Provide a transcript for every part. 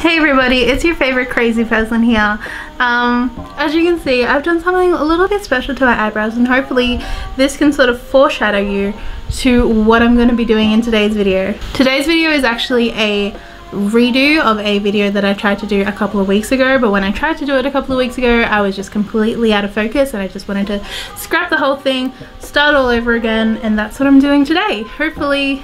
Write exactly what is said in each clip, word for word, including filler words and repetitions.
Hey everybody, it's your favorite crazy person here. Um, as you can see, I've done something a little bit special to my eyebrows, and hopefully this can sort of foreshadow you to what I'm going to be doing in today's video. Today's video is actually a redo of a video that I tried to do a couple of weeks ago, but when I tried to do it a couple of weeks ago, I was just completely out of focus and I just wanted to scrap the whole thing, start all over again, and that's what I'm doing today. Hopefully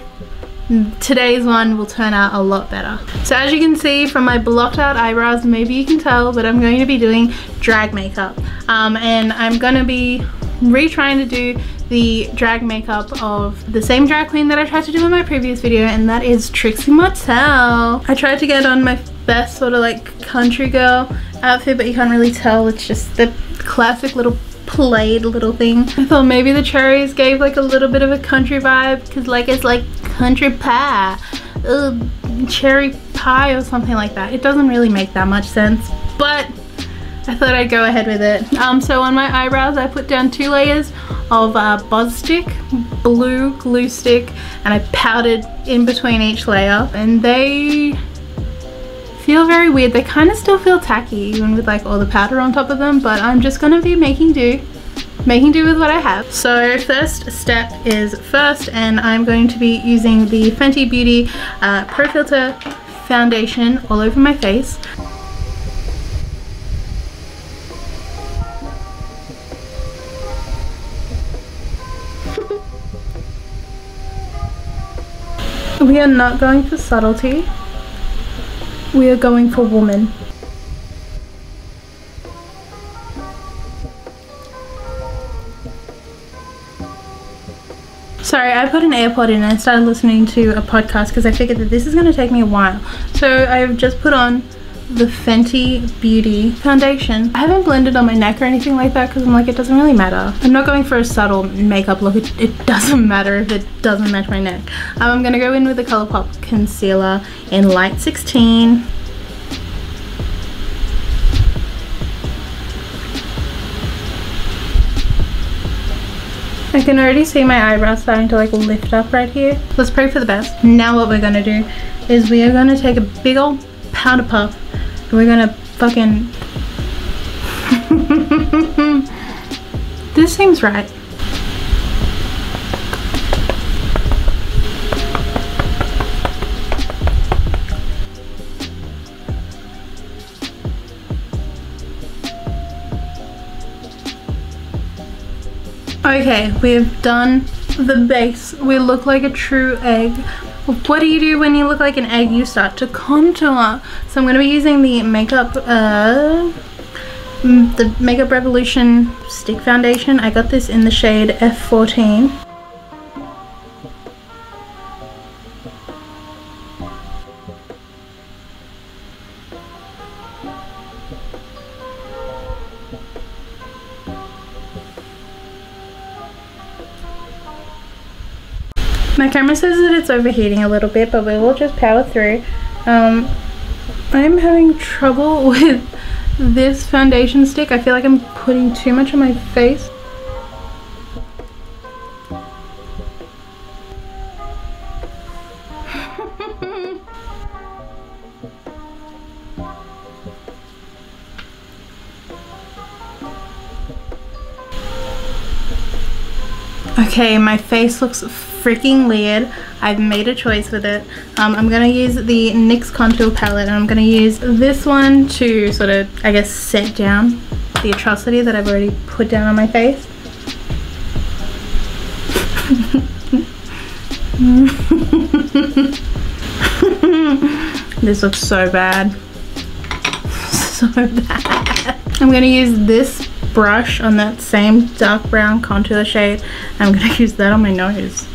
today's one will turn out a lot better. So as you can see from my blocked out eyebrows, maybe you can tell, but I'm going to be doing drag makeup, um, and I'm gonna be retrying to do the drag makeup of the same drag queen that I tried to do in my previous video, and that is Trixie Mattel. I tried to get on my best sort of like country girl outfit, but you can't really tell, it's just the classic little plaid little thing. I thought maybe the cherries gave like a little bit of a country vibe, because like it's like country pie, Ugh, cherry pie or something like that. It doesn't really make that much sense, but I thought I'd go ahead with it. Um, so on my eyebrows I put down two layers of uh, Boz Stick, blue glue stick, and I powdered in between each layer, and they feel very weird. They kind of still feel tacky even with like all the powder on top of them, but I'm just gonna be making do making do with what I have. So first step is first, and I'm going to be using the Fenty Beauty uh, Pro Filter foundation all over my face. We are not going for subtlety, we are going for woman. Sorry, I put an AirPod in and I started listening to a podcast because I figured that this is going to take me a while. So I've just put on the Fenty Beauty foundation. I haven't blended on my neck or anything like that because I'm like, it doesn't really matter. I'm not going for a subtle makeup look. It, it doesn't matter if it doesn't match my neck. Um, I'm going to go in with the ColourPop concealer in light sixteen. I can already see my eyebrows starting to like lift up right here. Let's pray for the best. Now what we're going to do is we are going to take a big old powder puff. We're gonna fucking this seems right. Okay, we've done the base. We look like a true egg. What do you do when you look like an egg? You start to contour. So I'm going to be using the makeup uh, the Makeup Revolution stick foundation. I got this in the shade F fourteen. My camera says that it's overheating a little bit, but we will just power through. Um, I'm having trouble with this foundation stick. I feel like I'm putting too much on my face. Okay, my face looks freaking weird. I've made a choice with it. Um, I'm going to use the NYX contour palette, and I'm going to use this one to sort of, I guess, set down the atrocity that I've already put down on my face. This looks so bad. So bad. I'm going to use this brush on that same dark brown contour shade. I'm going to use that on my nose.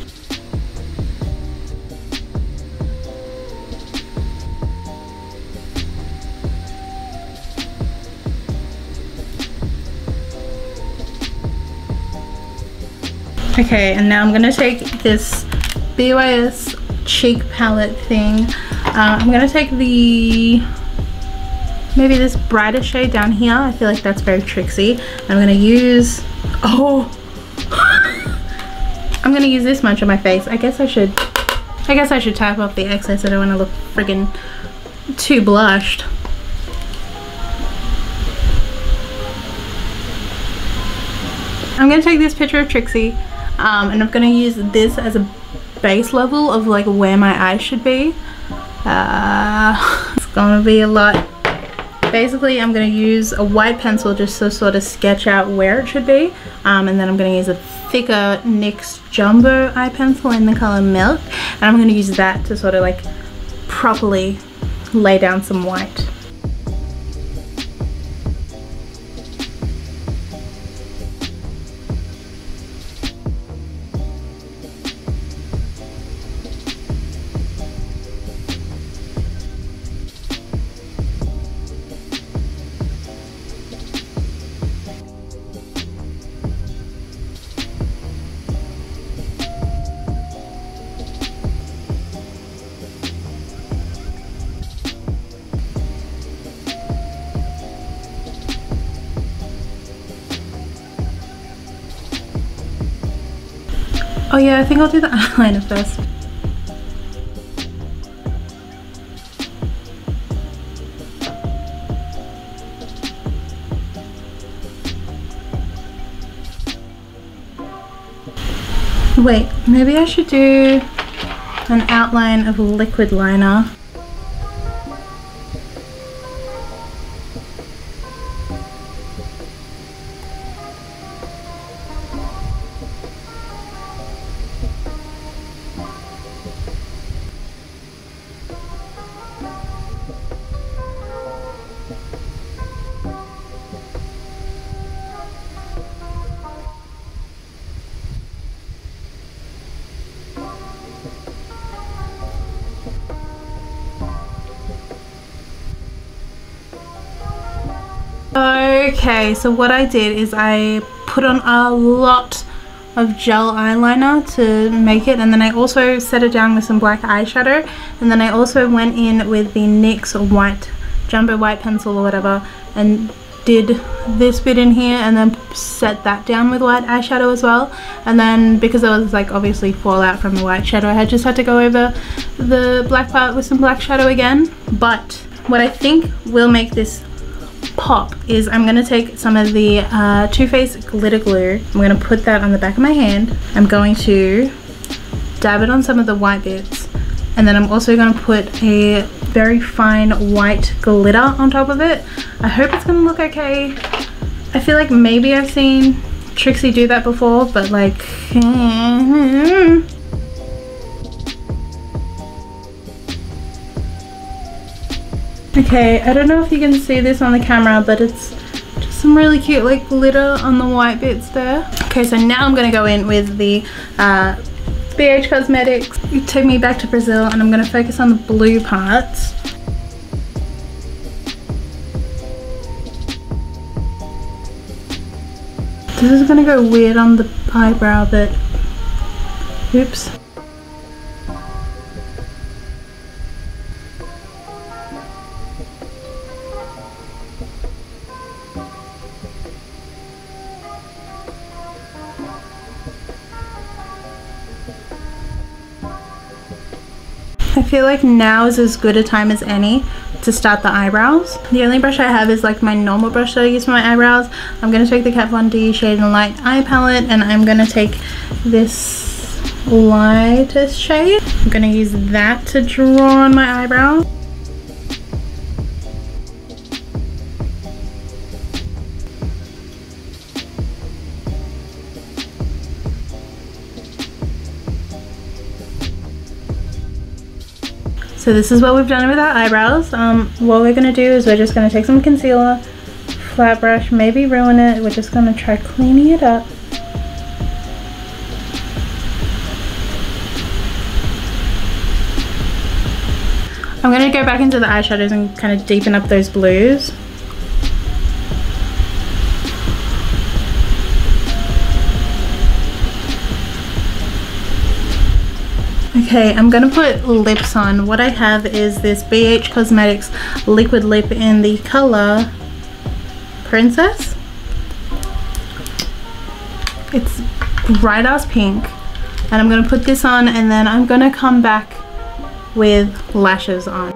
Okay, and now I'm going to take this B Y S cheek palette thing. Uh, I'm going to take the maybe this brighter shade down here. I feel like that's very Trixie. I'm going to use, oh, I'm going to use this much on my face. I guess I should, I guess I should tap off the excess. I don't want to look friggin' too blushed. I'm gonna take this picture of Trixie um, and I'm gonna use this as a base level of like where my eyes should be. Uh, it's gonna be a lot. Basically, I'm going to use a white pencil just to sort of sketch out where it should be. Um, and then I'm going to use a thicker NYX Jumbo eye pencil in the color Milk. And I'm going to use that to sort of like properly lay down some white. Oh yeah, I think I'll do the eyeliner first. Wait, maybe I should do an outline of liquid liner. Okay, so what I did is I put on a lot of gel eyeliner to make it, and then I also set it down with some black eyeshadow, and then I also went in with the NYX white jumbo white pencil or whatever and did this bit in here, and then set that down with white eyeshadow as well. And then because there was like obviously fallout from the white shadow, I just had to go over the black part with some black shadow again. But what I think will make this pop is I'm going to take some of the uh, Too Faced glitter glue. I'm going to put that on the back of my hand. I'm going to dab it on some of the white bits, and then I'm also going to put a very fine white glitter on top of it. I hope it's going to look okay. I feel like maybe I've seen Trixie do that before, but like okay, I don't know if you can see this on the camera, but it's just some really cute like glitter on the white bits there. Okay, so now I'm gonna go in with the uh, B H Cosmetics. It took me back to Brazil, and I'm gonna focus on the blue parts. This is gonna go weird on the eyebrow, but oops. I feel like now is as good a time as any to start the eyebrows. The only brush I have is like my normal brush that I use for my eyebrows. I'm going to take the Kat Von D Shade and Light eye palette, and I'm going to take this lightest shade. I'm going to use that to draw on my eyebrows. So this is what we've done with our eyebrows. Um, what we're gonna do is we're just gonna take some concealer, flat brush, maybe ruin it. We're just gonna try cleaning it up. I'm gonna go back into the eyeshadows and kind of deepen up those blues. Okay, I'm gonna put lips on. What I have is this B H Cosmetics liquid lip in the color Princess. It's bright ass pink, and I'm gonna put this on, and then I'm gonna come back with lashes on.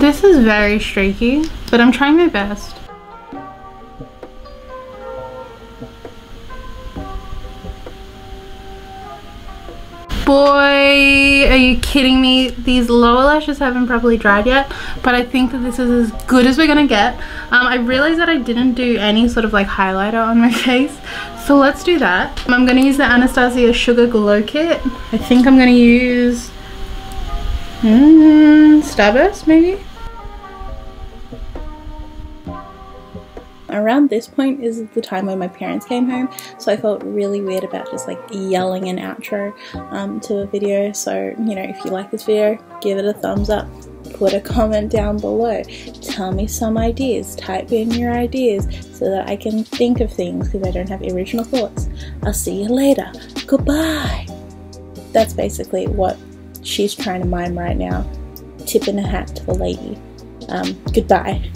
This is very streaky, but I'm trying my best. Boy, are you kidding me? These lower lashes haven't properly dried yet, but I think that this is as good as we're gonna get. Um, I realized that I didn't do any sort of like highlighter on my face, so let's do that. I'm gonna use the Anastasia Sugar Glow Kit. I think I'm gonna use mm, Starburst maybe? Around this point is the time when my parents came home, so I felt really weird about just like yelling an outro um, to a video. So, you know, if you like this video, give it a thumbs up, put a comment down below, tell me some ideas, type in your ideas so that I can think of things because I don't have original thoughts. I'll see you later. Goodbye. That's basically what she's trying to mime right now. Tip in a hat to the lady. Um, goodbye.